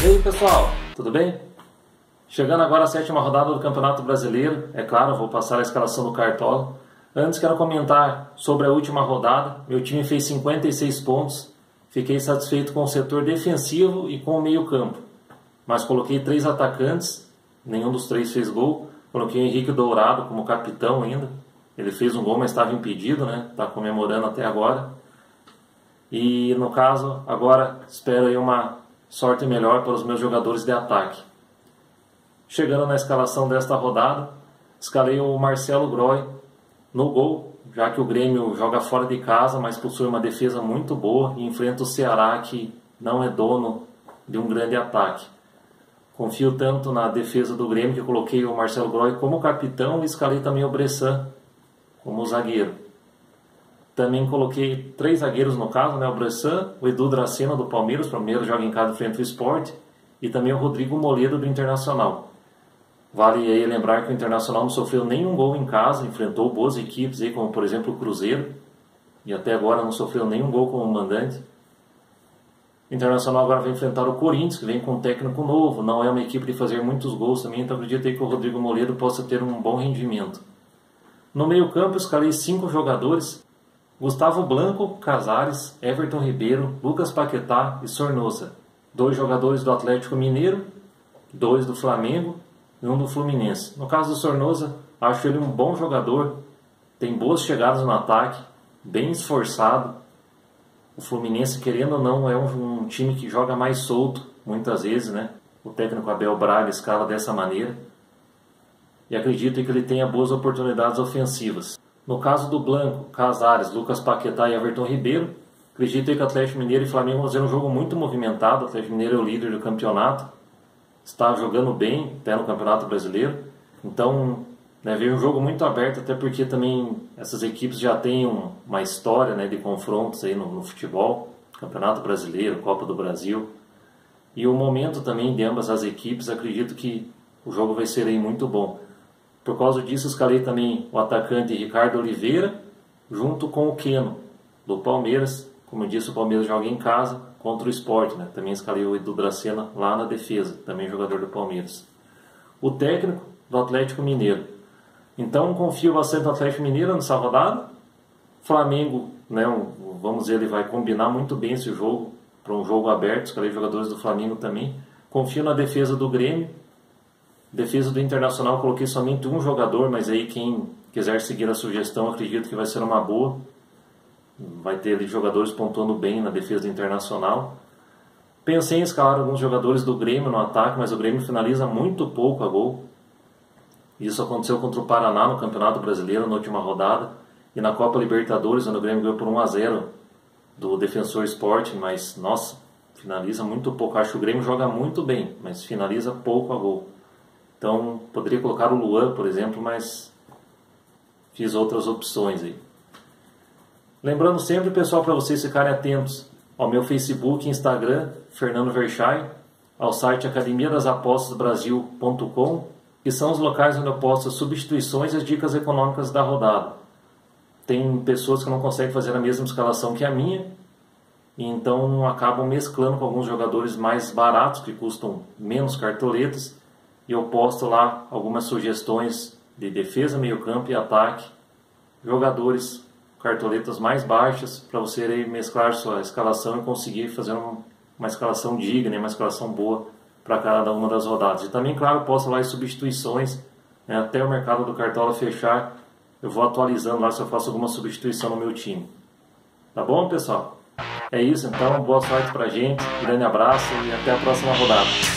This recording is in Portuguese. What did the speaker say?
E aí pessoal, tudo bem? Chegando agora à 7ª rodada do Campeonato Brasileiro, é claro, vou passar a escalação do Cartola. Antes quero comentar sobre a última rodada, meu time fez 56 pontos, fiquei satisfeito com o setor defensivo e com o meio campo, mas coloquei 3 atacantes, nenhum dos 3 fez gol, coloquei o Henrique Dourado como capitão ainda, ele fez um gol mas estava impedido, né? Tá comemorando até agora, e no caso agora espero aí uma sorte melhor para os meus jogadores de ataque. Chegando na escalação desta rodada, escalei o Marcelo Grohe no gol, já que o Grêmio joga fora de casa, mas possui uma defesa muito boa e enfrenta o Ceará, que não é dono de um grande ataque. Confio tanto na defesa do Grêmio que coloquei o Marcelo Grohe como capitão e escalei também o Bressan como zagueiro. Também coloquei 3 zagueiros no caso, né? O Bressan, o Edu Dracena do Palmeiras, o Palmeiras joga em casa frente ao Sport, e também o Rodrigo Moledo do Internacional. Vale aí lembrar que o Internacional não sofreu nenhum gol em casa, enfrentou boas equipes, aí, como por exemplo o Cruzeiro, e até agora não sofreu nenhum gol como mandante. O Internacional agora vai enfrentar o Corinthians, que vem com um técnico novo, não é uma equipe de fazer muitos gols também, então acredito que o Rodrigo Moledo possa ter um bom rendimento. No meio campo escalei 5 jogadores, Gustavo Blanco, Cazares, Everton Ribeiro, Lucas Paquetá e Sornosa. 2 jogadores do Atlético Mineiro, 2 do Flamengo e 1 do Fluminense. No caso do Sornosa, acho ele um bom jogador, tem boas chegadas no ataque, bem esforçado. O Fluminense, querendo ou não, é um time que joga mais solto, muitas vezes, né? O técnico Abel Braga escala dessa maneira. E acredito que ele tenha boas oportunidades ofensivas. No caso do Blanco, Cazares, Lucas Paquetá e Everton Ribeiro, acredito que o Atlético Mineiro e Flamengo vão fazer um jogo muito movimentado. O Atlético Mineiro é o líder do campeonato, está jogando bem até no Campeonato Brasileiro. Então, né, veio um jogo muito aberto, até porque também essas equipes já têm uma história, né, de confrontos aí no futebol, Campeonato Brasileiro, Copa do Brasil. E o momento também de ambas as equipes, acredito que o jogo vai ser aí muito bom. Por causa disso, escalei também o atacante Ricardo Oliveira, junto com o Keno, do Palmeiras. Como eu disse, o Palmeiras joga em casa contra o Sport, né? Também escalei o Edu Dracena lá na defesa, também jogador do Palmeiras. O técnico do Atlético Mineiro. Então, confio bastante no Atlético Mineiro nessa rodada. Flamengo, né, vamos dizer, ele vai combinar muito bem esse jogo para um jogo aberto. Escalei jogadores do Flamengo também. Confio na defesa do Grêmio. Defesa do Internacional, coloquei somente um jogador, mas aí quem quiser seguir a sugestão, acredito que vai ser uma boa. Vai ter jogadores pontuando bem na defesa do Internacional. Pensei em escalar alguns jogadores do Grêmio no ataque, mas o Grêmio finaliza muito pouco a gol. Isso aconteceu contra o Paraná no Campeonato Brasileiro na última rodada. E na Copa Libertadores, onde o Grêmio ganhou por 1 a 0 do Defensor Sport. Mas, nossa, finaliza muito pouco. Acho que o Grêmio joga muito bem, mas finaliza pouco a gol. Então, poderia colocar o Luan, por exemplo, mas fiz outras opções aí. Lembrando sempre, pessoal, para vocês ficarem atentos ao meu Facebook e Instagram, Fernando Verchai, ao site Academia das Apostas Brasil.com, que são os locais onde eu posto as substituições e as dicas econômicas da rodada. Tem pessoas que não conseguem fazer a mesma escalação que a minha, e então acabam mesclando com alguns jogadores mais baratos, que custam menos cartoletas, e eu posto lá algumas sugestões de defesa, meio-campo e ataque, jogadores, cartoletas mais baixas, para você aí mesclar sua escalação e conseguir fazer uma escalação digna, uma escalação boa para cada uma das rodadas. E também, claro, posto lá as substituições, né, até o mercado do Cartola fechar, eu vou atualizando lá se eu faço alguma substituição no meu time. Tá bom, pessoal? É isso, então, boa sorte pra gente, grande abraço e até a próxima rodada.